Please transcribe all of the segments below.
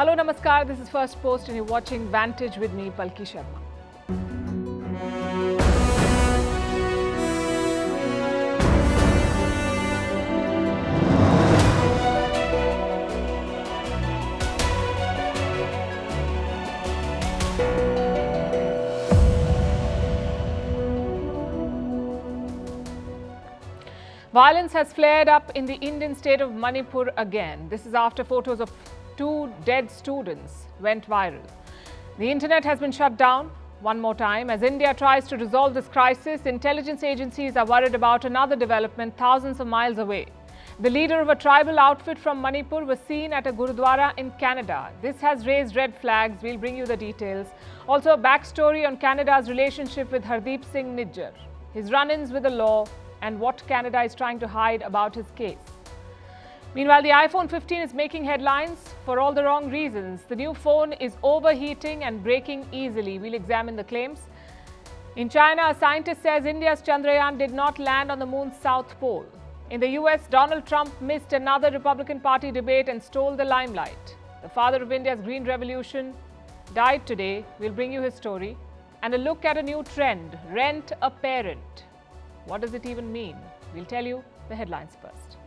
Hello, namaskar. This is Firstpost and you're watching Vantage with me, Palki Sharma. Violence has flared up in the Indian state of Manipur again. This is after photos of two dead students went viral. The internet has been shut down one more time. As India tries to resolve this crisis, intelligence agencies are worried about another development thousands of miles away. The leader of a tribal outfit from Manipur was seen at a Gurudwara in Canada. This has raised red flags. We'll bring you the details. Also, a backstory on Canada's relationship with Hardeep Singh Nijjar, his run-ins with the law, and what Canada is trying to hide about his case. Meanwhile, the iPhone 15 is making headlines for all the wrong reasons. The new phone is overheating and breaking easily. We'll examine the claims. In China, a scientist says India's Chandrayaan did not land on the moon's south pole. In the US, Donald Trump missed another Republican Party debate and stole the limelight. The father of India's Green Revolution died today. We'll bring you his story. And a look at a new trend, rent a parent. What does it even mean? We'll tell you the headlines first.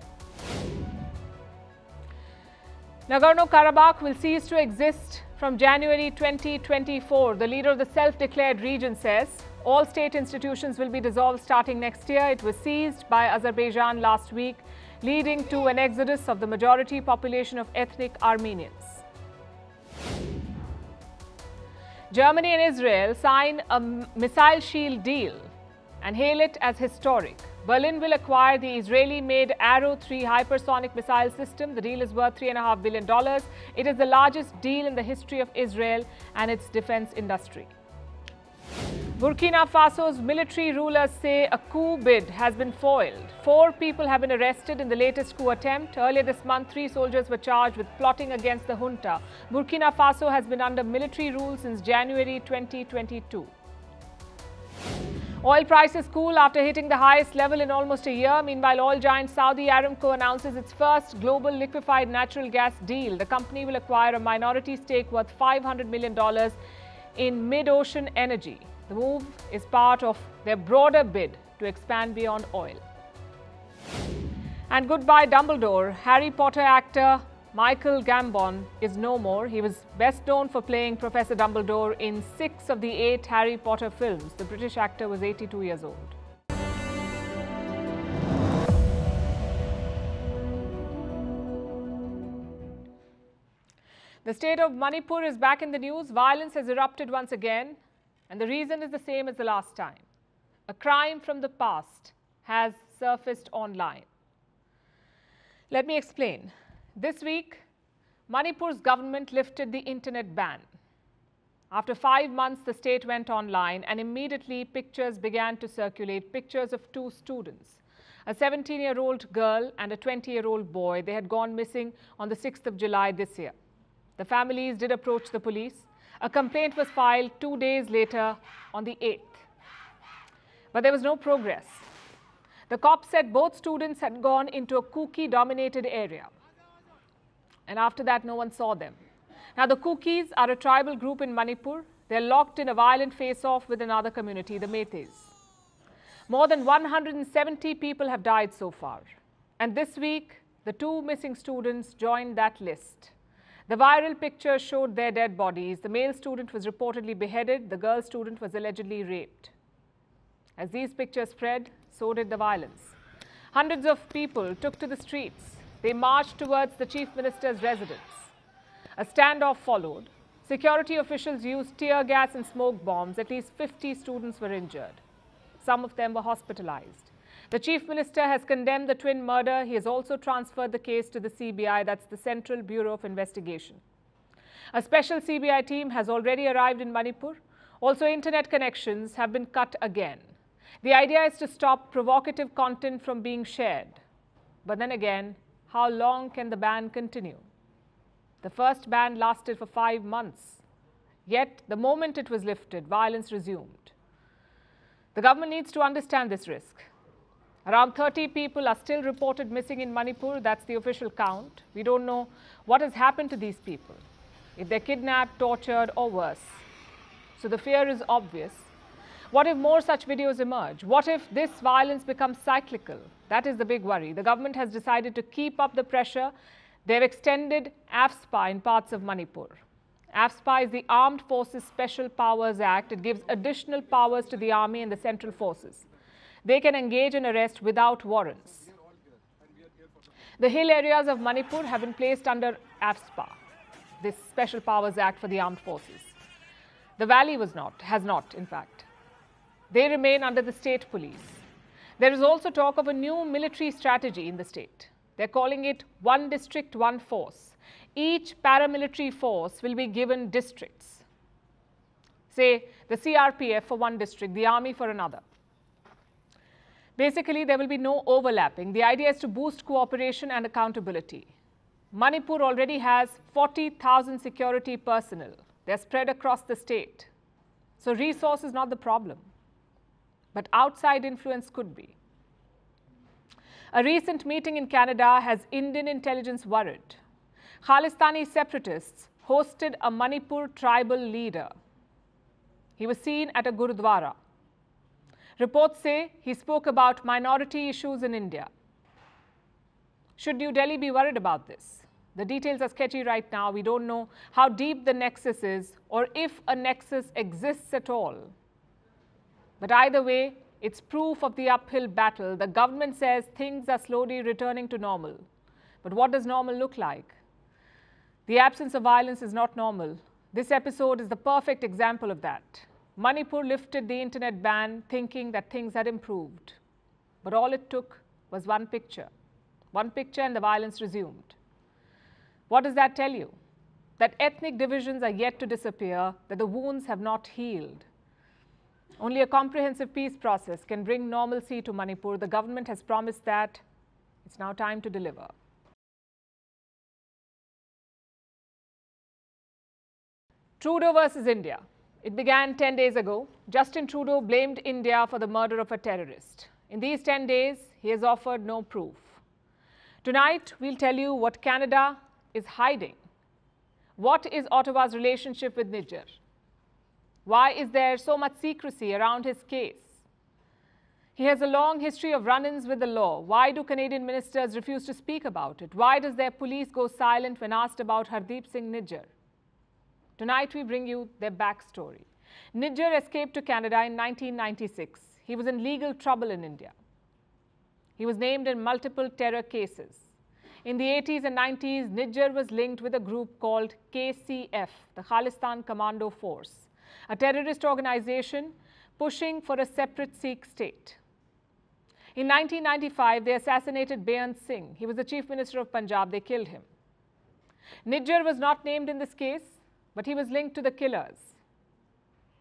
Nagorno-Karabakh will cease to exist from January 2024. The leader of the self-declared region says all state institutions will be dissolved starting next year. It was seized by Azerbaijan last week, leading to an exodus of the majority population of ethnic Armenians. Germany and Israel sign a missile shield deal and hail it as historic. Berlin will acquire the Israeli-made Arrow 3 hypersonic missile system. The deal is worth $3.5 billion. It is the largest deal in the history of Israel and its defense industry. Burkina Faso's military rulers say a coup bid has been foiled. Four people have been arrested in the latest coup attempt. Earlier this month, three soldiers were charged with plotting against the junta. Burkina Faso has been under military rule since January 2022. Oil prices cool after hitting the highest level in almost a year. Meanwhile, oil giant Saudi Aramco announces its first global liquefied natural gas deal. The company will acquire a minority stake worth $500 million in Mid-Ocean Energy. The move is part of their broader bid to expand beyond oil. And goodbye Dumbledore. Harry Potter actor Michael Gambon is no more. He was best known for playing Professor Dumbledore in 6 of the 8 Harry Potter films. The British actor was 82 years old. The state of Manipur is back in the news. Violence has erupted once again, and the reason is the same as the last time. A crime from the past has surfaced online. Let me explain. This week, Manipur's government lifted the internet ban. After 5 months, the state went online and immediately pictures began to circulate, pictures of two students, a 17-year-old girl and a 20-year-old boy. They had gone missing on the 6th of July this year. The families did approach the police. A complaint was filed 2 days later on the 8th. But there was no progress. The cops said both students had gone into a Kuki-dominated area. And after that, no one saw them. Now, the Kukis are a tribal group in Manipur. They're locked in a violent face-off with another community, the Meiteis. More than 170 people have died so far. And this week, the two missing students joined that list. The viral picture showed their dead bodies. The male student was reportedly beheaded. The girl student was allegedly raped. As these pictures spread, so did the violence. Hundreds of people took to the streets. They marched towards the chief minister's residence. A standoff followed. Security officials used tear gas and smoke bombs. At least 50 students were injured. Some of them were hospitalized. The chief minister has condemned the twin murder. He has also transferred the case to the CBI, that's the Central Bureau of Investigation. A special CBI team has already arrived in Manipur. Also, internet connections have been cut again. The idea is to stop provocative content from being shared. But then again, how long can the ban continue? The first ban lasted for 5 months. Yet, the moment it was lifted, violence resumed. The government needs to understand this risk. Around 30 people are still reported missing in Manipur. That's the official count. We don't know what has happened to these people. if they're kidnapped, tortured, or worse. So the fear is obvious. What if more such videos emerge? What if this violence becomes cyclical? That is the big worry. The government has decided to keep up the pressure. They've extended AFSPA in parts of Manipur. AFSPA is the Armed Forces Special Powers Act. It gives additional powers to the army and the central forces. They can engage in arrest without warrants. The hill areas of Manipur have been placed under AFSPA, this Special Powers Act for the armed forces. The valley has not, in fact. They remain under the state police. There is also talk of a new military strategy in the state. They're calling it one district, one force. Each paramilitary force will be given districts. Say, the CRPF for one district, the army for another. Basically, there will be no overlapping. The idea is to boost cooperation and accountability. Manipur already has 40,000 security personnel. They're spread across the state. So resource is not the problem, but outside influence could be. A recent meeting in Canada has Indian intelligence worried. Khalistani separatists hosted a Manipur tribal leader. He was seen at a gurdwara. Reports say he spoke about minority issues in India. Should New Delhi be worried about this? The details are sketchy right now. We don't know how deep the nexus is or if a nexus exists at all. But either way, it's proof of the uphill battle. The government says things are slowly returning to normal. But what does normal look like? The absence of violence is not normal. This episode is the perfect example of that. Manipur lifted the internet ban thinking that things had improved. But all it took was one picture. One picture and the violence resumed. What does that tell you? That ethnic divisions are yet to disappear, that the wounds have not healed. Only a comprehensive peace process can bring normalcy to Manipur. The government has promised that. It's now time to deliver. Trudeau versus India. It began 10 days ago. Justin Trudeau blamed India for the murder of a terrorist. In these 10 days, he has offered no proof. Tonight, we'll tell you what Canada is hiding. What is Ottawa's relationship with Niger? Why is there so much secrecy around his case? He has a long history of run-ins with the law. Why do Canadian ministers refuse to speak about it? Why does their police go silent when asked about Hardeep Singh Nijjar? Tonight, we bring you their backstory. Nijjar escaped to Canada in 1996. He was in legal trouble in India. He was named in multiple terror cases. In the 80s and 90s, Nijjar was linked with a group called KCF, the Khalistan Commando Force, a terrorist organization pushing for a separate Sikh state. In 1995, they assassinated Beant Singh. He was the Chief Minister of Punjab. They killed him. Nijjar was not named in this case, but he was linked to the killers.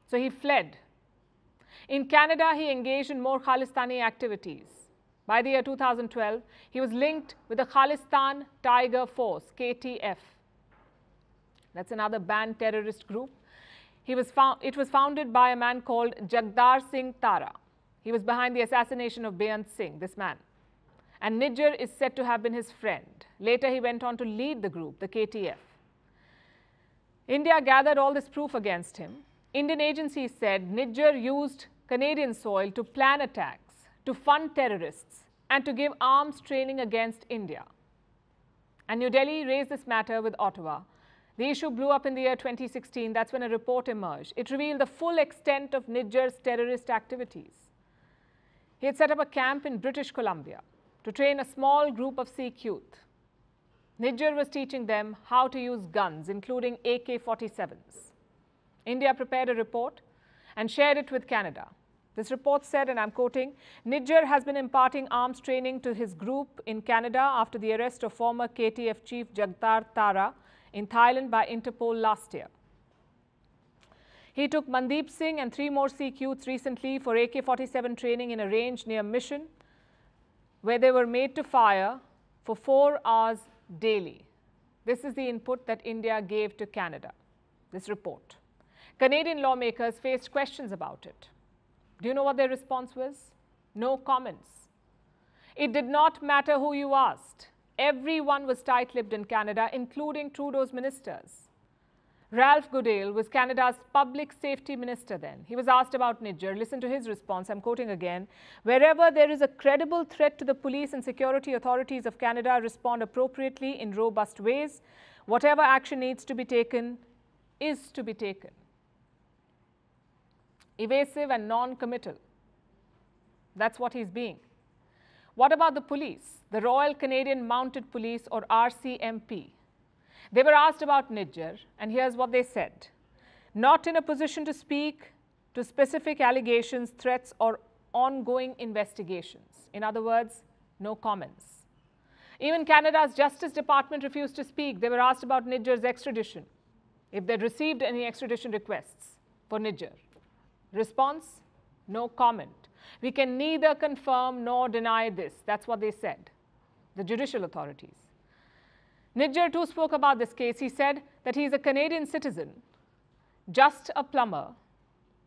So he fled. In Canada, he engaged in more Khalistani activities. By the year 2012, he was linked with the Khalistan Tiger Force, KTF. That's another banned terrorist group. It was founded by a man called Jagtar Singh Tara. He was behind the assassination of Beant Singh, this man. And Nijjar is said to have been his friend. Later, he went on to lead the group, the KTF. India gathered all this proof against him. Indian agencies said Nijjar used Canadian soil to plan attacks, to fund terrorists, and to give arms training against India. And New Delhi raised this matter with Ottawa. The issue blew up in the year 2016. That's when a report emerged. It revealed the full extent of Nijjar's terrorist activities. He had set up a camp in British Columbia to train a small group of Sikh youth. Nijjar was teaching them how to use guns, including AK-47s. India prepared a report and shared it with Canada. This report said, and I'm quoting, Nijjar has been imparting arms training to his group in Canada after the arrest of former KTF chief Jagtar Tara in Thailand by Interpol last year. He took Mandeep Singh and three more Sikh youths recently for AK-47 training in a range near Mission, where they were made to fire for 4 hours daily. This is the input that India gave to Canada, this report. Canadian lawmakers faced questions about it. Do you know what their response was? No comments. It did not matter who you asked. Everyone was tight-lipped in Canada, including Trudeau's ministers. Ralph Goodale was Canada's public safety minister then. He was asked about Nijjar. Listen to his response. I'm quoting again. Wherever there is a credible threat to the police and security authorities of Canada, respond appropriately in robust ways. Whatever action needs to be taken is to be taken. Evasive and non-committal. That's what he's being. What about the police? The Royal Canadian Mounted Police, or RCMP. They were asked about Nijjar, and here's what they said. Not in a position to speak to specific allegations, threats, or ongoing investigations. In other words, no comments. Even Canada's Justice Department refused to speak. They were asked about Nijjar's extradition, if they'd received any extradition requests for Nijjar. Response, no comment. We can neither confirm nor deny this. That's what they said, the judicial authorities. Nijjar too spoke about this case. He said that he is a Canadian citizen, just a plumber.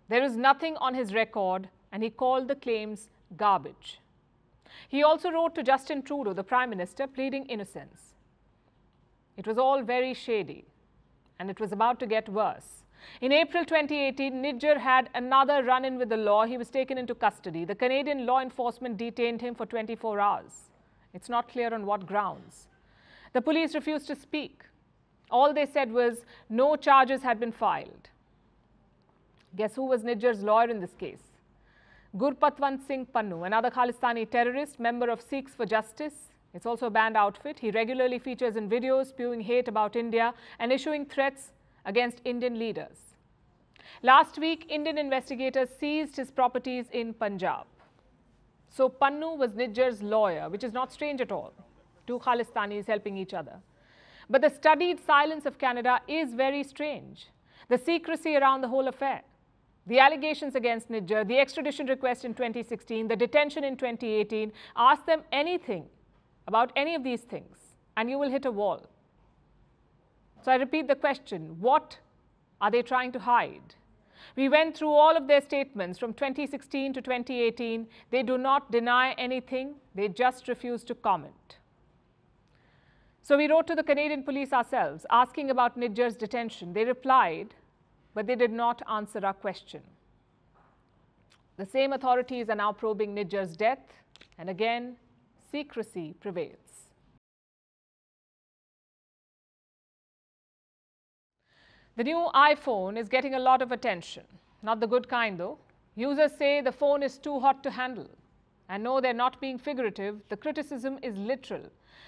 There is nothing on his record, and he called the claims garbage. He also wrote to Justin Trudeau, the Prime Minister, pleading innocence. It was all very shady, and it was about to get worse. In April 2018, Nijjar had another run-in with the law. He was taken into custody. The Canadian law enforcement detained him for 24 hours. It's not clear on what grounds. The police refused to speak. All they said was no charges had been filed. Guess who was Nijjar's lawyer in this case? Gurpatwan Singh Pannu, another Khalistani terrorist, member of Sikhs for Justice. It's also a banned outfit. He regularly features in videos spewing hate about India and issuing threats against Indian leaders. Last week, Indian investigators seized his properties in Punjab. So Pannu was Nijjar's lawyer, which is not strange at all. Two Khalistanis helping each other. But the studied silence of Canada is very strange. The secrecy around the whole affair, the allegations against Nijjar, the extradition request in 2016, the detention in 2018, ask them anything about any of these things and you will hit a wall. So I repeat the question, what are they trying to hide? We went through all of their statements from 2016 to 2018. They do not deny anything, they just refuse to comment. So we wrote to the Canadian police ourselves, asking about Nijjar's detention. They replied, but they did not answer our question. The same authorities are now probing Nijjar's death, and again, secrecy prevails. The new iPhone is getting a lot of attention. Not the good kind, though. Users say the phone is too hot to handle. And no, they're not being figurative. The criticism is literal.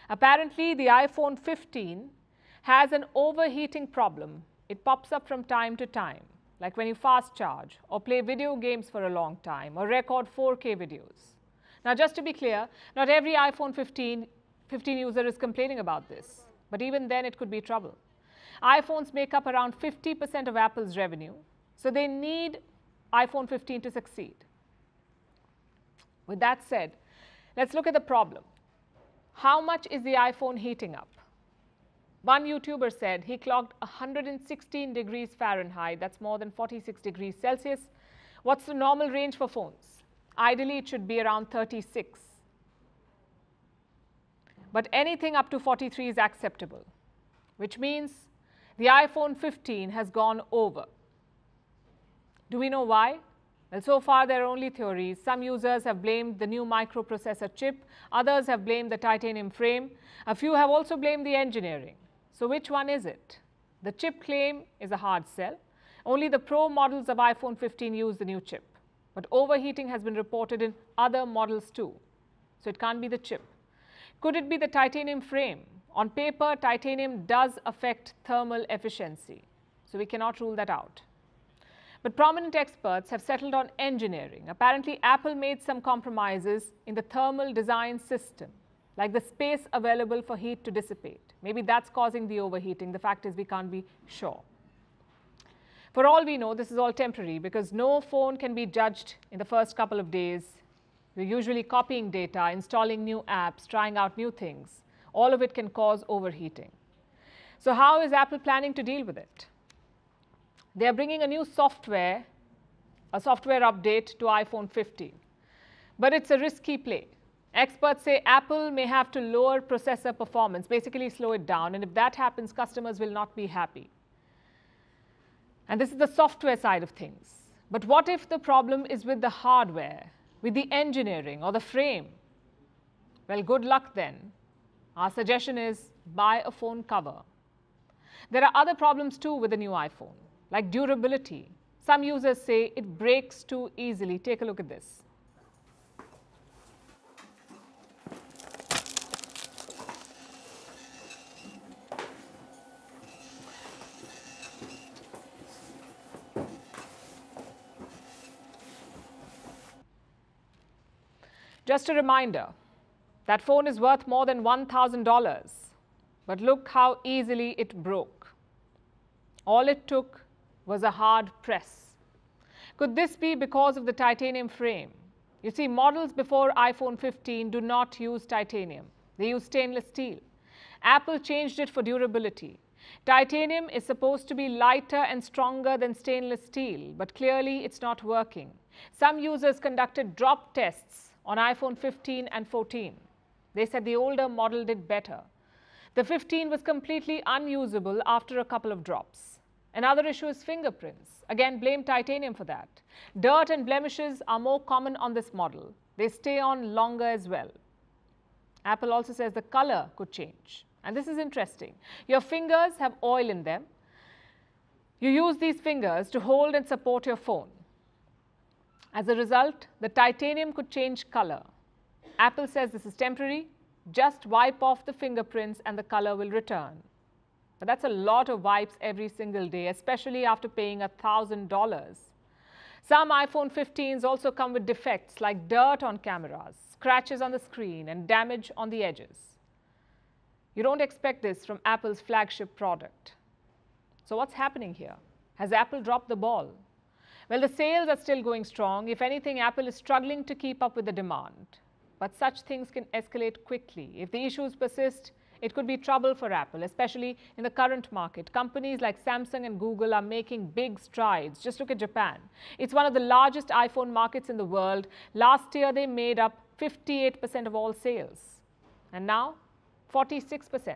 Apparently, the iPhone 15 has an overheating problem. It pops up from time to time, like when you fast charge or play video games for a long time or record 4K videos. Now, just to be clear, not every iPhone 15 user is complaining about this, but even then it could be trouble. iPhones make up around 50% of Apple's revenue, so they need iPhone 15 to succeed. With that said, let's look at the problem. How much is the iPhone heating up? One YouTuber said he clocked 116 degrees Fahrenheit. That's more than 46 degrees Celsius. What's the normal range for phones? Ideally, it should be around 36. But anything up to 43 is acceptable, which means the iPhone 15 has gone over. Do we know why? Well, so far there are only theories. Some users have blamed the new microprocessor chip, others have blamed the titanium frame, a few have also blamed the engineering. So which one is it? The chip claim is a hard sell. Only the Pro models of iPhone 15 use the new chip. But overheating has been reported in other models too. So it can't be the chip. Could it be the titanium frame? On paper, titanium does affect thermal efficiency. So we cannot rule that out. But prominent experts have settled on engineering. Apparently, Apple made some compromises in the thermal design system, like the space available for heat to dissipate. Maybe that's causing the overheating. The fact is we can't be sure. For all we know, this is all temporary because no phone can be judged in the first couple of days. We're usually copying data, installing new apps, trying out new things. All of it can cause overheating. So how is Apple planning to deal with it? They are bringing a new software, a software update to iPhone 15. But it's a risky play. Experts say Apple may have to lower processor performance, basically slow it down. And if that happens, customers will not be happy. And this is the software side of things. But what if the problem is with the hardware, with the engineering or the frame? Well, good luck then. Our suggestion is buy a phone cover. There are other problems too with the new iPhone, like durability. Some users say it breaks too easily. Take a look at this. Just a reminder, that phone is worth more than $1,000, but look how easily it broke. All it took was a hard press. Could this be because of the titanium frame? You see, models before iPhone 15 do not use titanium. They use stainless steel. Apple changed it for durability. Titanium is supposed to be lighter and stronger than stainless steel, but clearly it's not working. Some users conducted drop tests on iPhone 15 and 14. They said the older model did better. The 15 was completely unusable after a couple of drops. Another issue is fingerprints. Again, blame titanium for that. Dirt and blemishes are more common on this model. They stay on longer as well. Apple also says the color could change. And this is interesting. Your fingers have oil in them. You use these fingers to hold and support your phone. As a result, the titanium could change color. Apple says this is temporary. Just wipe off the fingerprints and the color will return. But that's a lot of wipes every single day, especially after paying $1,000. Some iPhone 15s also come with defects like dirt on cameras, scratches on the screen, and damage on the edges. You don't expect this from Apple's flagship product. So what's happening here? Has Apple dropped the ball? Well, the sales are still going strong. If anything, Apple is struggling to keep up with the demand. But such things can escalate quickly. If the issues persist, it could be trouble for Apple, especially in the current market. Companies like Samsung and Google are making big strides. Just look at Japan. It's one of the largest iPhone markets in the world. Last year, they made up 58% of all sales. And now, 46%.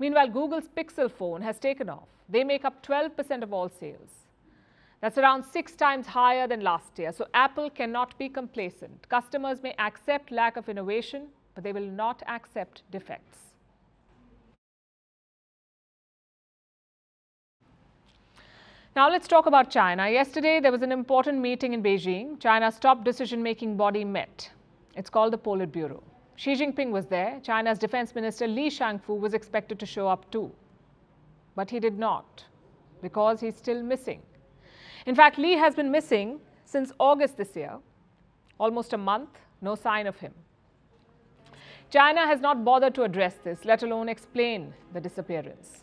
Meanwhile, Google's Pixel phone has taken off. They make up 12% of all sales. That's around 6 times higher than last year. So Apple cannot be complacent. Customers may accept lack of innovation, but they will not accept defects. Now let's talk about China. Yesterday, there was an important meeting in Beijing. China's top decision-making body met. It's called the Politburo. Xi Jinping was there. China's defense minister Li Shangfu was expected to show up too. But he did not, because he's still missing. In fact, Li has been missing since August this year, almost a month, no sign of him. China has not bothered to address this, let alone explain the disappearance.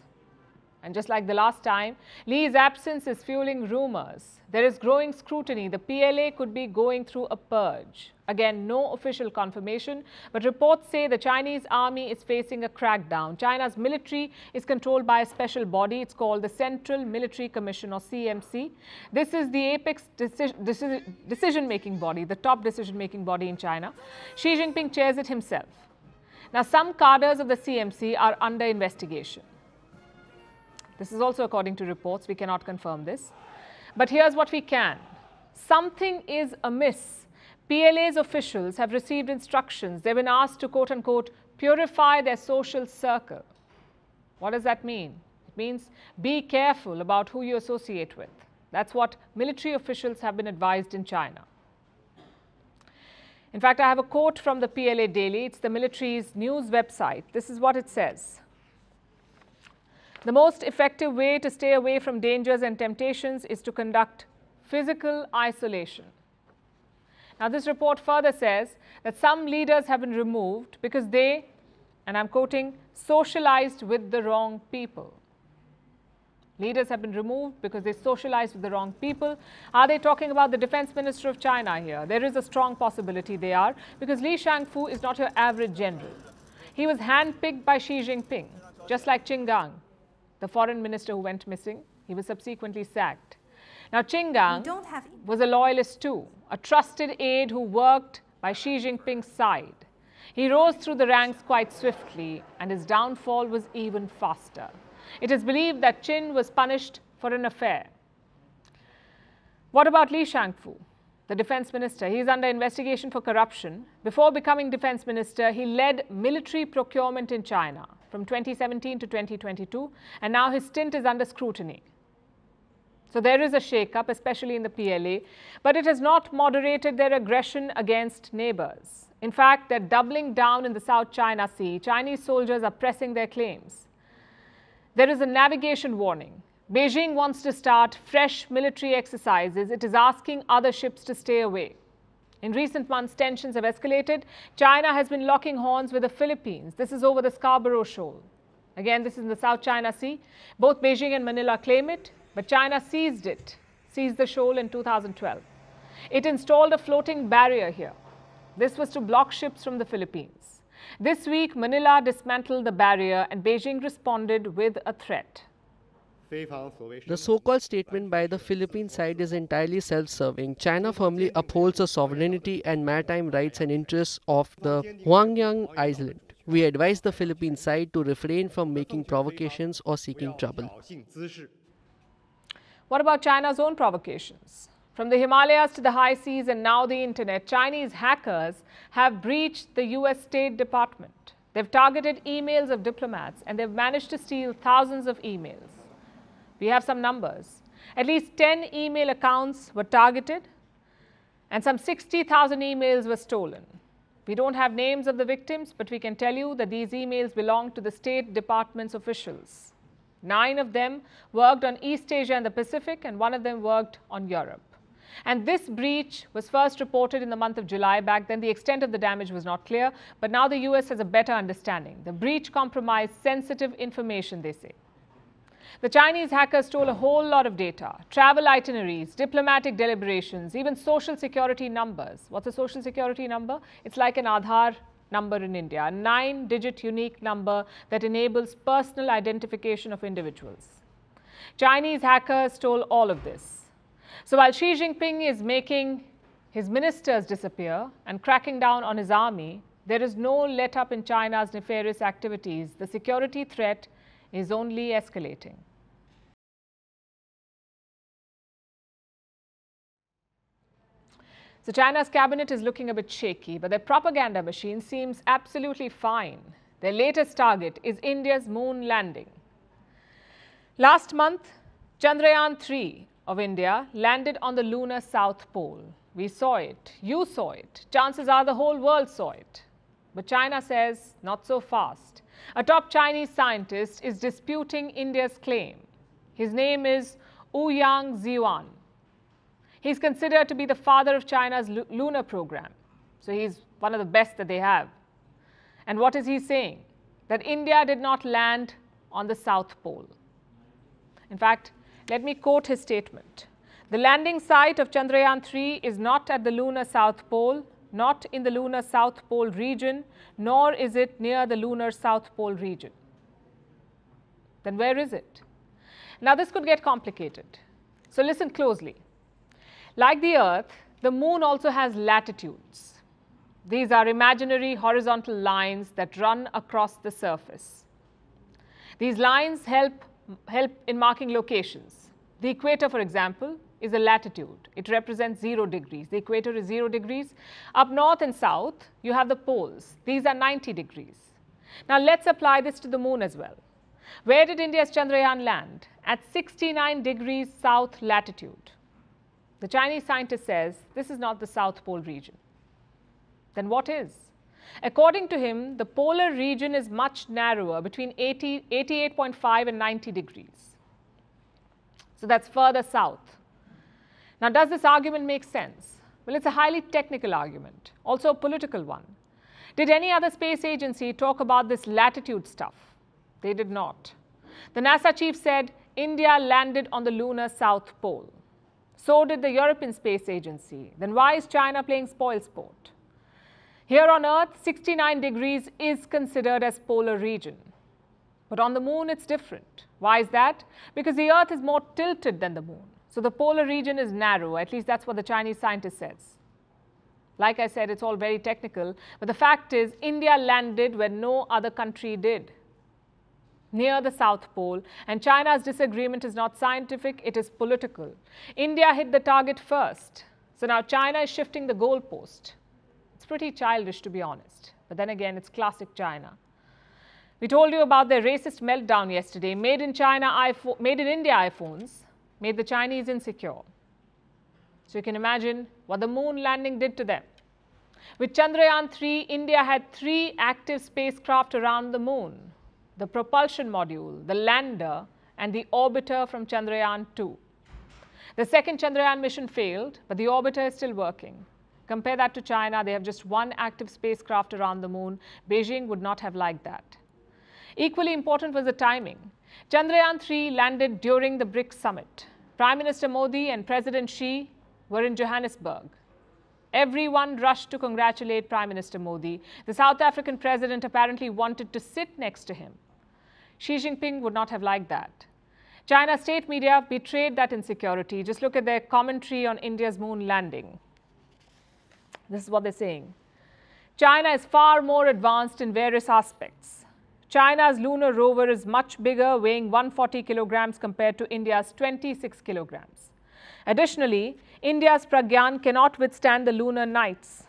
And just like the last time, Li's absence is fueling rumors. There is growing scrutiny. The PLA could be going through a purge. Again, no official confirmation, but reports say the Chinese army is facing a crackdown. China's military is controlled by a special body. It's called the Central Military Commission, or CMC. This is the apex decision-making body, the top decision-making body in China. Xi Jinping chairs it himself. Now, some cadres of the CMC are under investigation. This is also according to reports. We cannot confirm this. But here's what we can. Something is amiss. PLA's officials have received instructions. They've been asked to, quote-unquote, purify their social circle. What does that mean? It means be careful about who you associate with. That's what military officials have been advised in China. In fact, I have a quote from the PLA Daily. It's the military's news website. This is what it says. The most effective way to stay away from dangers and temptations is to conduct physical isolation. Now, this report further says that some leaders have been removed because they, and I'm quoting, socialized with the wrong people. Leaders have been removed because they socialized with the wrong people. Are they talking about the defense minister of China here? There is a strong possibility they are, because Li Shangfu is not your average general. He was handpicked by Xi Jinping, just like Qin Gang, the foreign minister who went missing. He was subsequently sacked. Now, Qin Gang was a loyalist too, a trusted aide who worked by Xi Jinping's side. He rose through the ranks quite swiftly, and his downfall was even faster. It is believed that Qin was punished for an affair. What about Li Shangfu, the defense minister? He's under investigation for corruption. Before becoming defense minister, he led military procurement in China from 2017 to 2022, and now his stint is under scrutiny. So there is a shake-up, especially in the PLA, but it has not moderated their aggression against neighbors. In fact, they're doubling down in the South China Sea. Chinese soldiers are pressing their claims. There is a navigation warning. Beijing wants to start fresh military exercises. It is asking other ships to stay away. In recent months, tensions have escalated. China has been locking horns with the Philippines. This is over the Scarborough Shoal. Again, this is in the South China Sea. Both Beijing and Manila claim it, but China seized the shoal in 2012. It installed a floating barrier here. This was to block ships from the Philippines. This week, Manila dismantled the barrier and Beijing responded with a threat. The so-called statement by the Philippine side is entirely self-serving. China firmly upholds the sovereignty and maritime rights and interests of the Huangyan Island. We advise the Philippine side to refrain from making provocations or seeking trouble. What about China's own provocations? From the Himalayas to the high seas and now the internet, Chinese hackers have breached the US State Department. They've targeted emails of diplomats and they've managed to steal thousands of emails. We have some numbers. At least 10 email accounts were targeted and some 60,000 emails were stolen. We don't have names of the victims, but we can tell you that these emails belong to the State Department's officials. 9 of them worked on East Asia and the Pacific, and 1 of them worked on Europe. And this breach was first reported in the month of July. Back then, the extent of the damage was not clear, but now the US has a better understanding. The breach compromised sensitive information, they say. The Chinese hackers stole a whole lot of data, travel itineraries, diplomatic deliberations, even social security numbers. What's a social security number? It's like an Aadhaar number in India, a 9-digit unique number that enables personal identification of individuals. Chinese hackers stole all of this. So while Xi Jinping is making his ministers disappear and cracking down on his army, there is no let-up in China's nefarious activities. The security threat is only escalating. So China's cabinet is looking a bit shaky, but their propaganda machine seems absolutely fine. Their latest target is India's moon landing. Last month, Chandrayaan-3 of India landed on the lunar South Pole. We saw it, you saw it, chances are the whole world saw it. But China says not so fast. A top Chinese scientist is disputing India's claim. His name is Ouyang Ziyuan. He's considered to be the father of China's lunar program. So he's one of the best that they have. And what is he saying? That India did not land on the South Pole. In fact, let me quote his statement. The landing site of Chandrayaan-3 is not at the lunar South Pole, not in the lunar South Pole region, nor is it near the lunar South Pole region. Then where is it? Now this could get complicated. So listen closely. Like the Earth, the Moon also has latitudes. These are imaginary horizontal lines that run across the surface. These lines help in marking locations. The equator, for example, is a latitude. It represents 0 degrees. The equator is 0 degrees. Up north and south, you have the poles. These are 90 degrees. Now let's apply this to the moon as well. Where did India's Chandrayaan land? At 69 degrees south latitude. The Chinese scientist says this is not the South Pole region. Then what is? According to him, the polar region is much narrower, between 88.5 and 90 degrees. So that's further south. Now, does this argument make sense? Well, it's a highly technical argument, also a political one. Did any other space agency talk about this latitude stuff? They did not. The NASA chief said India landed on the lunar South Pole. So did the European Space Agency. Then why is China playing spoilsport? Here on Earth, 69 degrees is considered as polar region. But on the Moon, it's different. Why is that? Because the Earth is more tilted than the Moon. So the polar region is narrow. At least that's what the Chinese scientist says. Like I said, it's all very technical. But the fact is, India landed where no other country did. near the South Pole, and China's disagreement is not scientific, it is political. India hit the target first. So now China is shifting the goalpost. It's pretty childish, to be honest. But then again, it's classic China. We told you about their racist meltdown yesterday. Made in India iPhones made the Chinese insecure. So you can imagine what the moon landing did to them. With Chandrayaan-3, India had 3 active spacecraft around the moon: the propulsion module, the lander, and the orbiter from Chandrayaan-2. The second Chandrayaan mission failed, but the orbiter is still working. Compare that to China. They have just 1 active spacecraft around the moon. Beijing would not have liked that. Equally important was the timing. Chandrayaan-3 landed during the BRICS summit. Prime Minister Modi and President Xi were in Johannesburg. Everyone rushed to congratulate Prime Minister Modi. The South African president apparently wanted to sit next to him. Xi Jinping would not have liked that. China's state media betrayed that insecurity. Just look at their commentary on India's moon landing. This is what they're saying. China is far more advanced in various aspects. China's lunar rover is much bigger, weighing 140 kilograms compared to India's 26 kilograms. Additionally, India's Pragyan cannot withstand the lunar nights.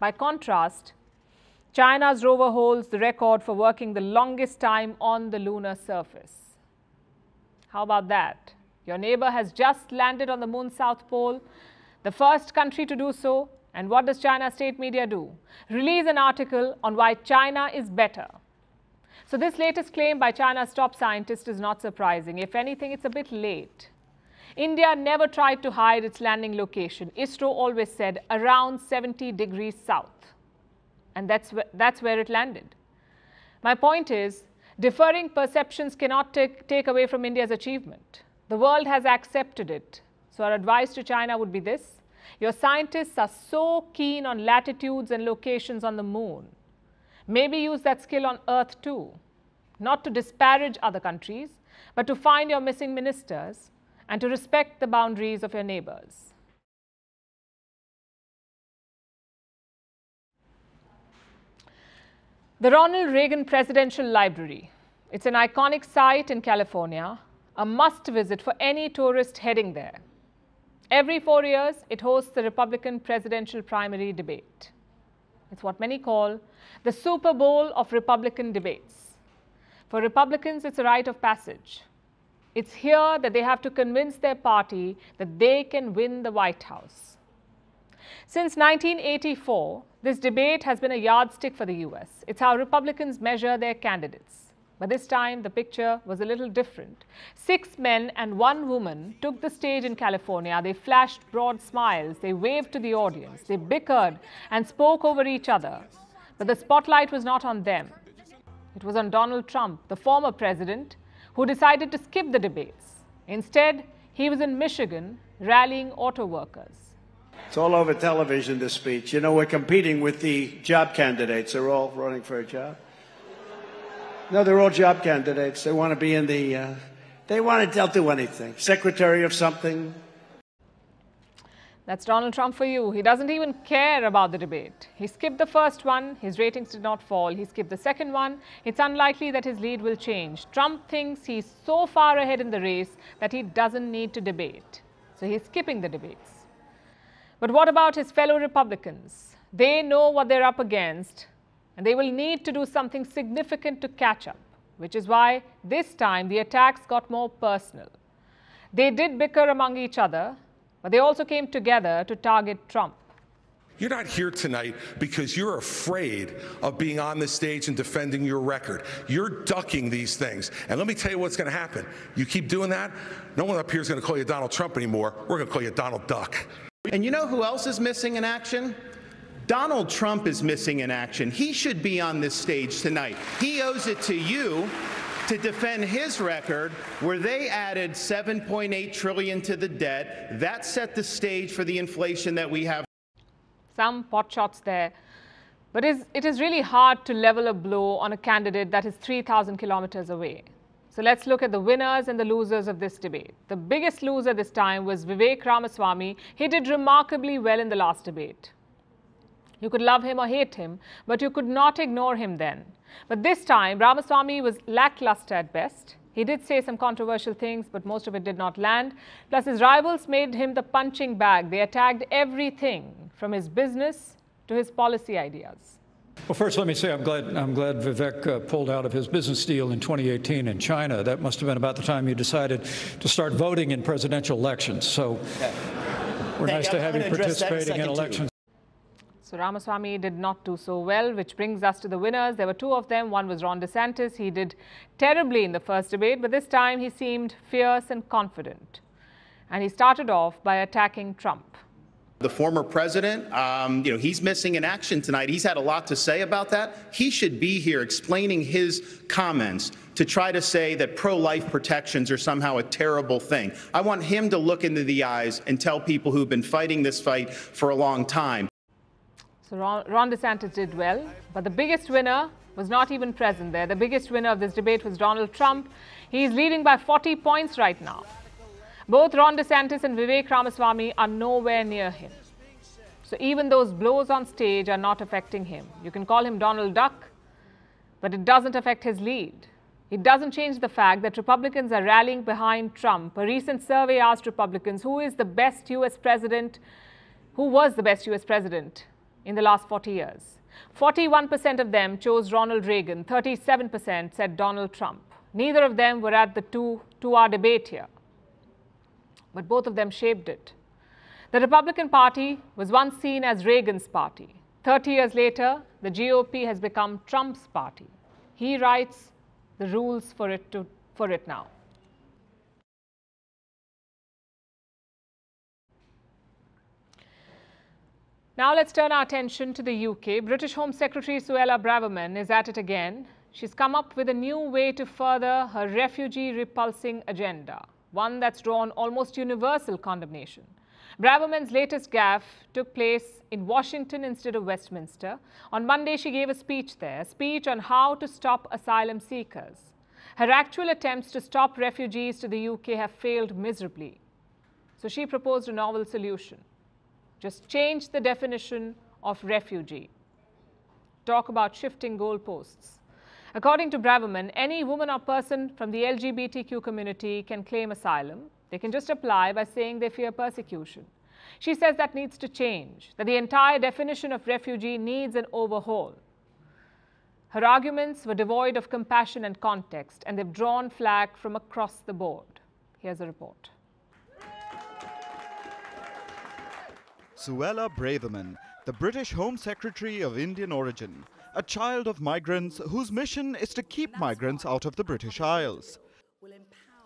By contrast, China's rover holds the record for working the longest time on the lunar surface. How about that? Your neighbor has just landed on the moon's South Pole, the first country to do so. And what does China's state media do? Release an article on why China is better. So this latest claim by China's top scientist is not surprising. If anything, it's a bit late. India never tried to hide its landing location. ISRO always said around 70 degrees south. And that's where it landed. My point is, deferring perceptions cannot take away from India's achievement. The world has accepted it. So our advice to China would be this: your scientists are so keen on latitudes and locations on the moon. Maybe use that skill on Earth too. Not to disparage other countries, but to find your missing ministers and to respect the boundaries of your neighbors. The Ronald Reagan Presidential Library. It's an iconic site in California, a must-visit for any tourist heading there. Every 4 years, it hosts the Republican presidential primary debate. It's what many call the Super Bowl of Republican debates. For Republicans, it's a rite of passage. It's here that they have to convince their party that they can win the White House. Since 1984, this debate has been a yardstick for the US. It's how Republicans measure their candidates. But this time, the picture was a little different. 6 men and 1 woman took the stage in California. They flashed broad smiles, they waved to the audience, they bickered and spoke over each other. But the spotlight was not on them. It was on Donald Trump, the former president, who decided to skip the debates. Instead, he was in Michigan rallying auto workers. It's all over television, this speech. You know, we're competing with the job candidates. They're all running for a job. No, they're all job candidates. They want to be in the, they'll do anything. Secretary of something. That's Donald Trump for you. He doesn't even care about the debate. He skipped the first one. His ratings did not fall. He skipped the second one. It's unlikely that his lead will change. Trump thinks he's so far ahead in the race that he doesn't need to debate. So he's skipping the debates. But what about his fellow Republicans? They know what they're up against, and they will need to do something significant to catch up, which is why this time the attacks got more personal. They did bicker among each other, but they also came together to target Trump. You're not here tonight because you're afraid of being on the stage and defending your record. You're ducking these things. And let me tell you what's going to happen. You keep doing that, no one up here is going to call you Donald Trump anymore. We're going to call you Donald Duck. And you know who else is missing in action? Donald Trump is missing in action. He should be on this stage tonight. He owes it to you to defend his record, where they added $7.8 trillion to the debt. That set the stage for the inflation that we have. Some pot shots there. But it is really hard to level a blow on a candidate that is 3,000 kilometers away. So let's look at the winners and the losers of this debate. The biggest loser this time was Vivek Ramaswamy. He did remarkably well in the last debate. You could love him or hate him, but you could not ignore him then. But this time, Ramaswamy was lackluster at best. He did say some controversial things, but most of it did not land. Plus, his rivals made him the punching bag. They attacked everything from his business to his policy ideas. Well, first, let me say I'm glad Vivek pulled out of his business deal in 2018 in China. That must have been about the time you decided to start voting in presidential elections. So we're nice to have you participating in elections. So Ramaswamy did not do so well, which brings us to the winners. There were two of them. One was Ron DeSantis. He did terribly in the first debate, but this time he seemed fierce and confident. And he started off by attacking Trump. The former president, he's missing in action tonight. He's had a lot to say about that. He should be here explaining his comments to try to say that pro-life protections are somehow a terrible thing. I want him to look into the eyes and tell people who've been fighting this fight for a long time. So Ron DeSantis did well, but the biggest winner was not even present there. The biggest winner of this debate was Donald Trump. He is leading by 40 points right now. Both Ron DeSantis and Vivek Ramaswamy are nowhere near him. So even those blows on stage are not affecting him. You can call him Donald Duck, but it doesn't affect his lead. It doesn't change the fact that Republicans are rallying behind Trump. A recent survey asked Republicans, who was the best US president? In the last 40 years. 41% of them chose Ronald Reagan, 37% said Donald Trump. Neither of them were at the two-hour debate here, but both of them shaped it. The Republican Party was once seen as Reagan's party. 30 years later, the GOP has become Trump's party. He writes the rules for it now. Now let's turn our attention to the UK. British Home Secretary Suella Braverman is at it again. She's come up with a new way to further her refugee repulsing agenda, one that's drawn almost universal condemnation. Braverman's latest gaffe took place in Washington instead of Westminster. On Monday, she gave a speech there, a speech on how to stop asylum seekers. Her actual attempts to stop refugees to the UK have failed miserably. So she proposed a novel solution. Just change the definition of refugee. Talk about shifting goalposts. According to Braverman, any woman or person from the LGBTQ community can claim asylum. They can just apply by saying they fear persecution. She says that needs to change, that the entire definition of refugee needs an overhaul. Her arguments were devoid of compassion and context, and they've drawn flack from across the board. Here's a report. Suella Braverman, the British Home Secretary of Indian origin, a child of migrants whose mission is to keep migrants out of the British Isles.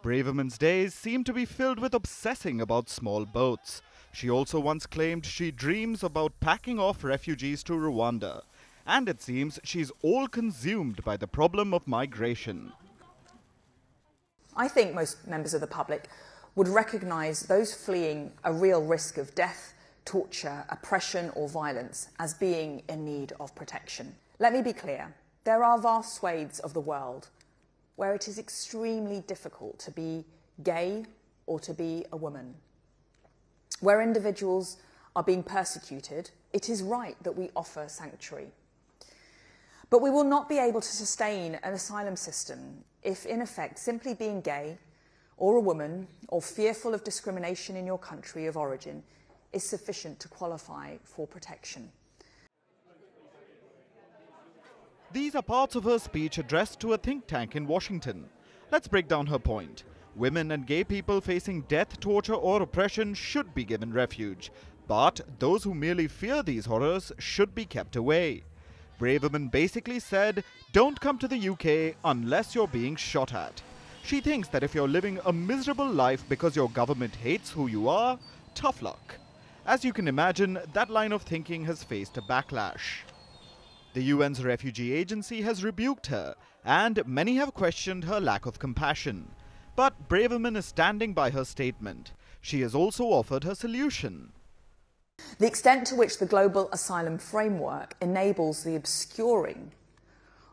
Braverman's days seem to be filled with obsessing about small boats. She also once claimed she dreams about packing off refugees to Rwanda. And it seems she's all-consumed by the problem of migration. I think most members of the public would recognise those fleeing a real risk of death, torture, oppression or violence as being in need of protection. Let me be clear, there are vast swathes of the world where it is extremely difficult to be gay or to be a woman. Where individuals are being persecuted, it is right that we offer sanctuary. But we will not be able to sustain an asylum system if, in effect, simply being gay or a woman or fearful of discrimination in your country of origin is sufficient to qualify for protection. These are parts of her speech addressed to a think tank in Washington. Let's break down her point. Women and gay people facing death, torture or oppression should be given refuge, but those who merely fear these horrors should be kept away. Braverman basically said, don't come to the UK unless you're being shot at. She thinks that if you're living a miserable life because your government hates who you are, tough luck. As you can imagine, that line of thinking has faced a backlash. The UN's Refugee Agency has rebuked her, and many have questioned her lack of compassion. But Braverman is standing by her statement. She has also offered her solution. The extent to which the global asylum framework enables the obscuring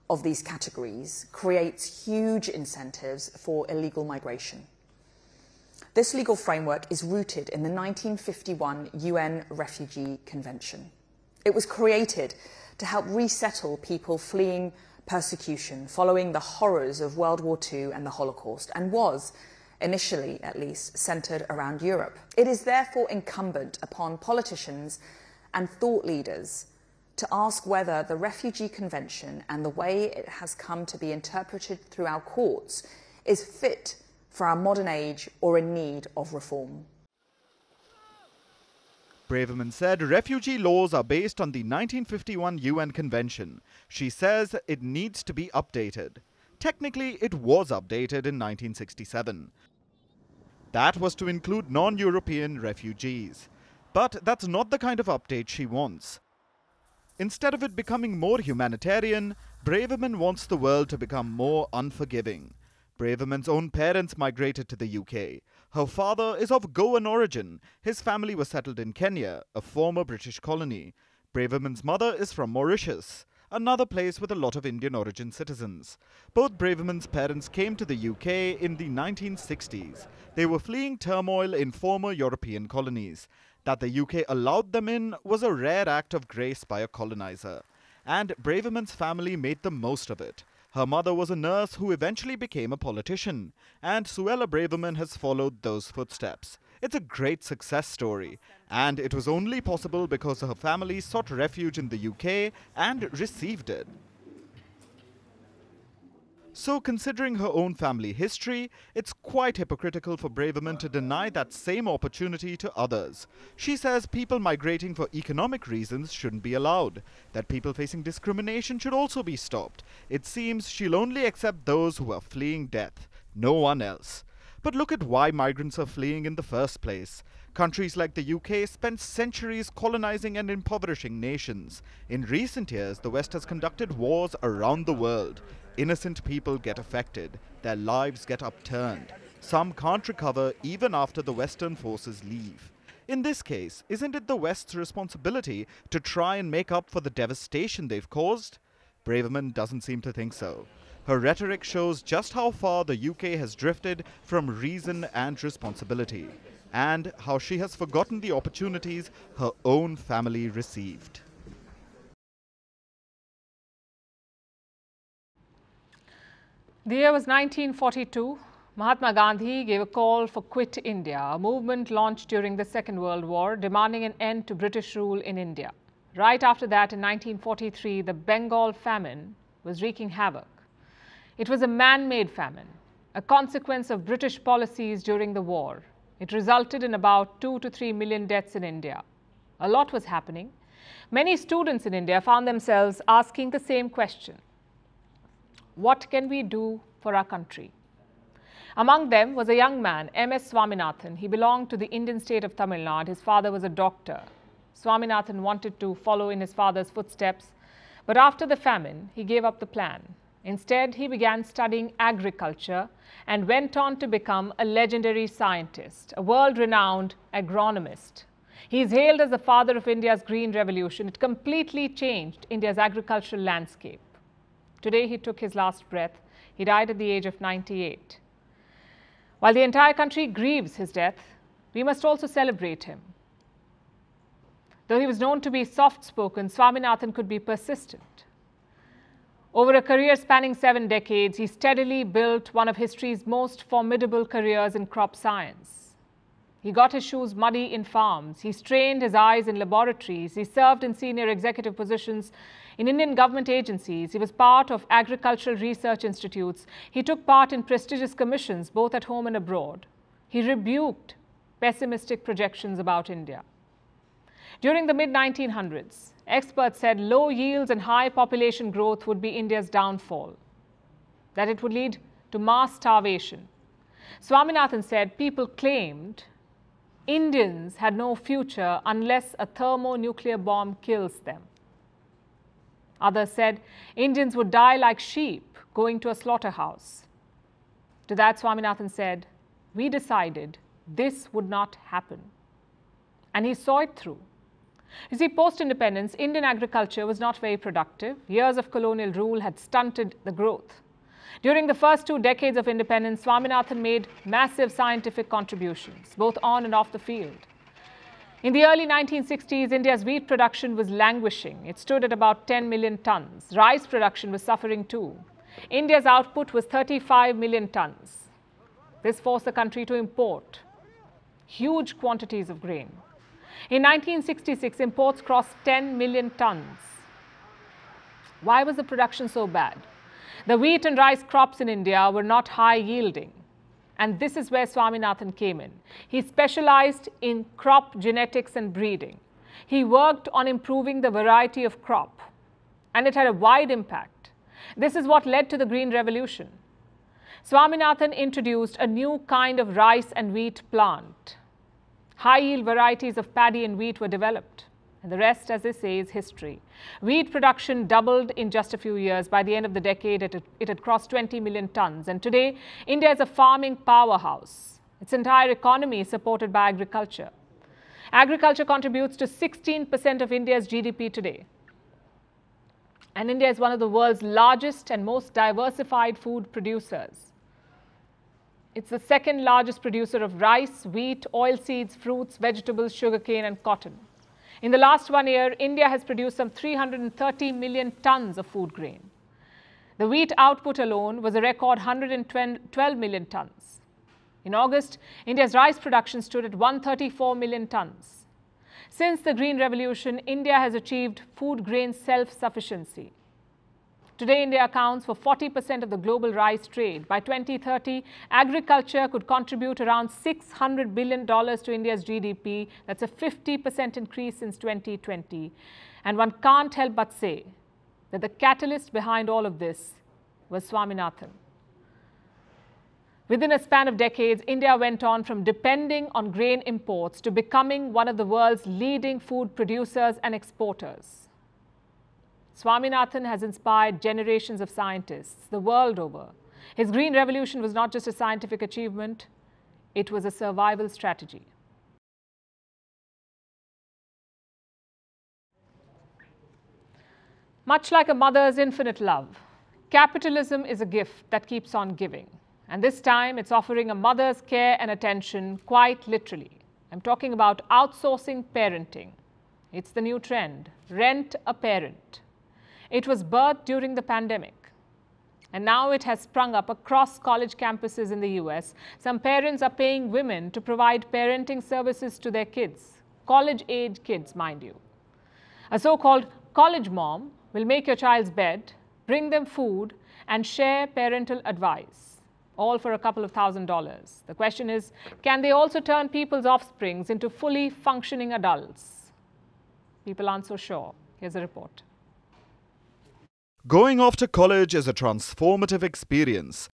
of these categories creates huge incentives for illegal migration. This legal framework is rooted in the 1951 UN Refugee Convention. It was created to help resettle people fleeing persecution following the horrors of World War II and the Holocaust, and was, initially at least, centred around Europe. It is therefore incumbent upon politicians and thought leaders to ask whether the Refugee Convention and the way it has come to be interpreted through our courts is fit for our modern age or in need of reform. Braverman said refugee laws are based on the 1951 UN Convention. She says it needs to be updated. Technically, it was updated in 1967. That was to include non-European refugees. But that's not the kind of update she wants. Instead of it becoming more humanitarian, Braverman wants the world to become more unforgiving. Braverman's own parents migrated to the UK. Her father is of Goan origin. His family was settled in Kenya, a former British colony. Braverman's mother is from Mauritius, another place with a lot of Indian origin citizens. Both Braverman's parents came to the UK in the 1960s. They were fleeing turmoil in former European colonies. That the UK allowed them in was a rare act of grace by a colonizer. And Braverman's family made the most of it. Her mother was a nurse who eventually became a politician, and Suella Braverman has followed those footsteps. It's a great success story, and it was only possible because her family sought refuge in the UK and received it. So considering her own family history, it's quite hypocritical for Braverman to deny that same opportunity to others. She says people migrating for economic reasons shouldn't be allowed, that people facing discrimination should also be stopped. It seems she'll only accept those who are fleeing death, no one else. But look at why migrants are fleeing in the first place. Countries like the UK spent centuries colonizing and impoverishing nations. In recent years, the West has conducted wars around the world. Innocent people get affected, their lives get upturned. Some can't recover even after the Western forces leave. In this case, isn't it the West's responsibility to try and make up for the devastation they've caused? Braverman doesn't seem to think so. Her rhetoric shows just how far the UK has drifted from reason and responsibility, and how she has forgotten the opportunities her own family received. The year was 1942. Mahatma Gandhi gave a call for Quit India, a movement launched during the Second World War, demanding an end to British rule in India. Right after that, in 1943, the Bengal famine was wreaking havoc. It was a man-made famine, a consequence of British policies during the war. It resulted in about 2 to 3 million deaths in India. A lot was happening. Many students in India found themselves asking the same question. What can we do for our country? Among them was a young man, M.S. Swaminathan. He belonged to the Indian state of Tamil Nadu. His father was a doctor. Swaminathan wanted to follow in his father's footsteps, but after the famine, he gave up the plan. Instead, he began studying agriculture and went on to become a legendary scientist, a world-renowned agronomist. He is hailed as the father of India's Green Revolution. It completely changed India's agricultural landscape. Today, he took his last breath. He died at the age of 98. While the entire country grieves his death, we must also celebrate him. Though he was known to be soft-spoken, Swaminathan could be persistent. Over a career spanning 7 decades, he steadily built one of history's most formidable careers in crop science. He got his shoes muddy in farms. He strained his eyes in laboratories. He served in senior executive positions in Indian government agencies. He was part of agricultural research institutes. He took part in prestigious commissions, both at home and abroad. He rebuked pessimistic projections about India. During the mid-1900s, experts said low yields and high population growth would be India's downfall, that it would lead to mass starvation. Swaminathan said people claimed Indians had no future unless a thermonuclear bomb kills them. Others said Indians would die like sheep going to a slaughterhouse. To that, Swaminathan said, "We decided this would not happen." And he saw it through. You see, post-independence, Indian agriculture was not very productive. Years of colonial rule had stunted the growth. During the first 2 decades of independence, Swaminathan made massive scientific contributions, both on and off the field. In the early 1960s, India's wheat production was languishing. It stood at about 10 million tons. Rice production was suffering too. India's output was 35 million tons. This forced the country to import huge quantities of grain. In 1966, imports crossed 10 million tons. Why was the production so bad? The wheat and rice crops in India were not high yielding. And this is where Swaminathan came in. He specialized in crop genetics and breeding. He worked on improving the variety of crop, and it had a wide impact. This is what led to the Green Revolution. Swaminathan introduced a new kind of rice and wheat plant. High-yield varieties of paddy and wheat were developed. And the rest, as they say, is history. Wheat production doubled in just a few years. By the end of the decade, it had crossed 20 million tons. And today, India is a farming powerhouse. Its entire economy is supported by agriculture. Agriculture contributes to 16% of India's GDP today. And India is one of the world's largest and most diversified food producers. It's the second largest producer of rice, wheat, oilseeds, fruits, vegetables, sugarcane, and cotton. In the last 1 year, India has produced some 330 million tons of food grain. The wheat output alone was a record 112 million tons. In August, India's rice production stood at 134 million tons. Since the Green Revolution, India has achieved food grain self-sufficiency. Today, India accounts for 40% of the global rice trade. By 2030, agriculture could contribute around $600 billion to India's GDP. That's a 50% increase since 2020. And one can't help but say that the catalyst behind all of this was Swaminathan. Within a span of decades, India went on from depending on grain imports to becoming one of the world's leading food producers and exporters. Swaminathan has inspired generations of scientists the world over. His Green Revolution was not just a scientific achievement, it was a survival strategy. Much like a mother's infinite love, capitalism is a gift that keeps on giving. And this time, it's offering a mother's care and attention quite literally. I'm talking about outsourcing parenting. It's the new trend, rent a parent. It was birthed during the pandemic, and now it has sprung up across college campuses in the US. Some parents are paying women to provide parenting services to their kids, college-age kids, mind you. A so-called college mom will make your child's bed, bring them food, and share parental advice, all for a couple of $1,000s. The question is, can they also turn people's offsprings into fully functioning adults? People aren't so sure. Here's a report. Going off to college is a transformative experience,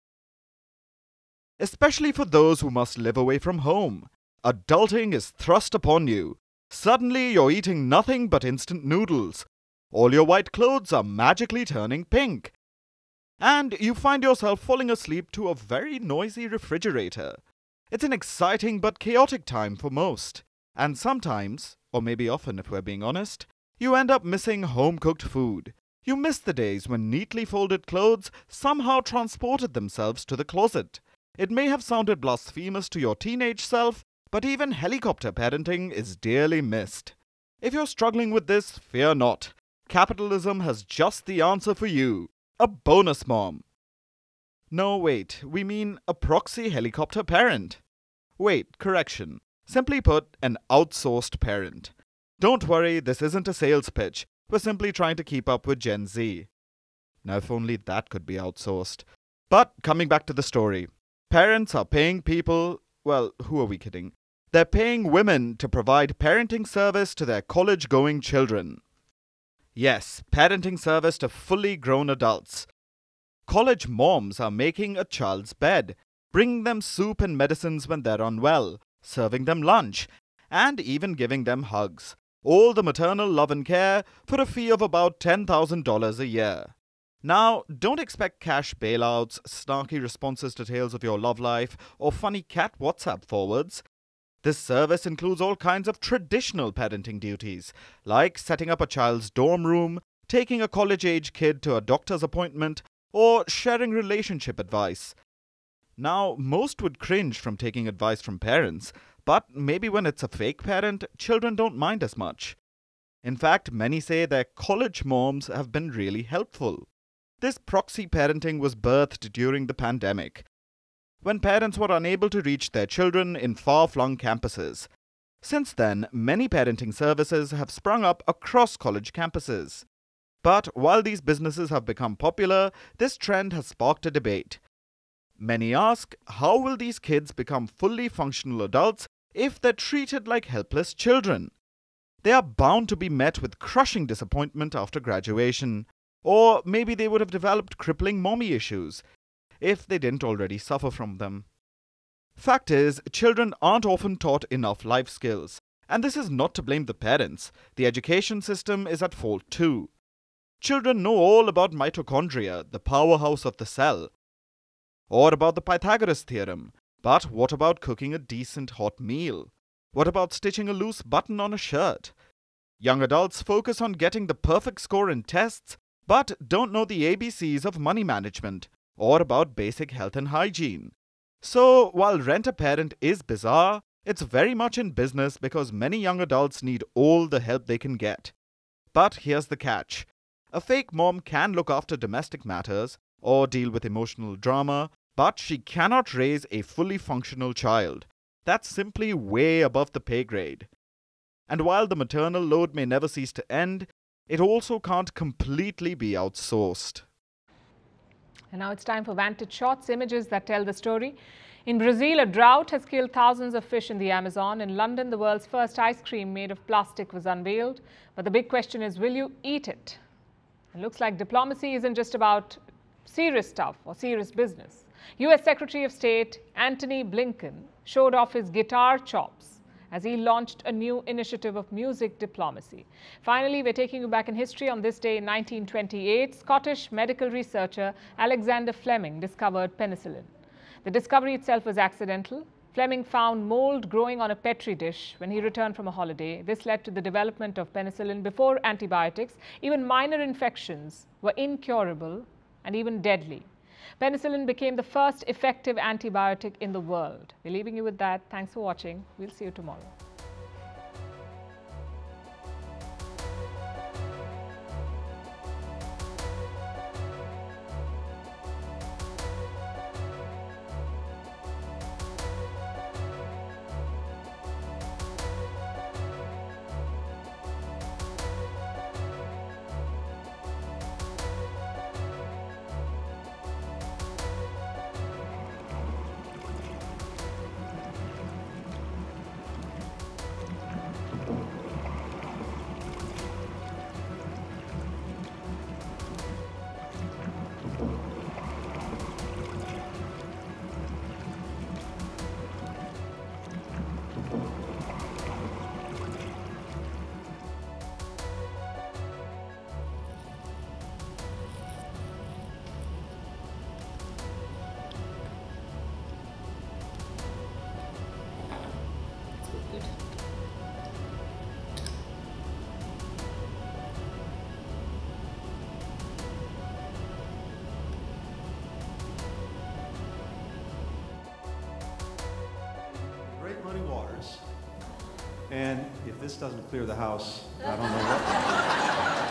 especially for those who must live away from home. Adulting is thrust upon you. Suddenly, you're eating nothing but instant noodles. All your white clothes are magically turning pink. And you find yourself falling asleep to a very noisy refrigerator. It's an exciting but chaotic time for most. And sometimes, or maybe often if we're being honest, you end up missing home-cooked food. You miss the days when neatly folded clothes somehow transported themselves to the closet. It may have sounded blasphemous to your teenage self, but even helicopter parenting is dearly missed. If you're struggling with this, fear not. Capitalism has just the answer for you. A bonus mom. No, wait, we mean a proxy helicopter parent. Wait, correction. Simply put, an outsourced parent. Don't worry, this isn't a sales pitch. We're simply trying to keep up with Gen Z. Now, if only that could be outsourced. But coming back to the story, parents are paying people, well, who are we kidding? They're paying women to provide parenting service to their college-going children. Yes, parenting service to fully grown adults. College moms are making a child's bed, bringing them soup and medicines when they're unwell, serving them lunch, and even giving them hugs. All the maternal love and care for a fee of about $10,000 a year. Now, don't expect cash bailouts, snarky responses to tales of your love life, or funny cat WhatsApp forwards. This service includes all kinds of traditional parenting duties, like setting up a child's dorm room, taking a college-age kid to a doctor's appointment, or sharing relationship advice. Now, most would cringe from taking advice from parents, But maybe when it's a fake parent, children don't mind as much. In fact, many say their college moms have been really helpful. This proxy parenting was birthed during the pandemic, when parents were unable to reach their children in far-flung campuses. Since then, many parenting services have sprung up across college campuses. But while these businesses have become popular, this trend has sparked a debate. Many ask, how will these kids become fully functional adults if they're treated like helpless children? They are bound to be met with crushing disappointment after graduation. Or maybe they would have developed crippling mommy issues, if they didn't already suffer from them. Fact is, children aren't often taught enough life skills. And this is not to blame the parents. The education system is at fault too. Children know all about mitochondria, the powerhouse of the cell, or about the Pythagoras theorem. But what about cooking a decent hot meal? What about stitching a loose button on a shirt? Young adults focus on getting the perfect score in tests, but don't know the ABCs of money management, or about basic health and hygiene. So, while Rent-A-Parent is bizarre, it's very much in business because many young adults need all the help they can get. But here's the catch. A fake mom can look after domestic matters, or deal with emotional drama, but she cannot raise a fully functional child. That's simply way above the pay grade. And while the maternal load may never cease to end, it also can't completely be outsourced. And now it's time for Vantage Shots, images that tell the story. In Brazil, a drought has killed thousands of fish in the Amazon. In London, the world's first ice cream made of plastic was unveiled. But the big question is, will you eat it? It looks like diplomacy isn't just about serious stuff or serious business. U.S. Secretary of State Antony Blinken showed off his guitar chops as he launched a new initiative of music diplomacy. Finally, we're taking you back in history. On this day in 1928, Scottish medical researcher Alexander Fleming discovered penicillin. The discovery itself was accidental. Fleming found mold growing on a petri dish when he returned from a holiday. This led to the development of penicillin before antibiotics. Even minor infections were incurable and even deadly. Penicillin became the first effective antibiotic in the world. We're leaving you with that. Thanks for watching. We'll see you tomorrow. And if this doesn't clear the house, I don't know what.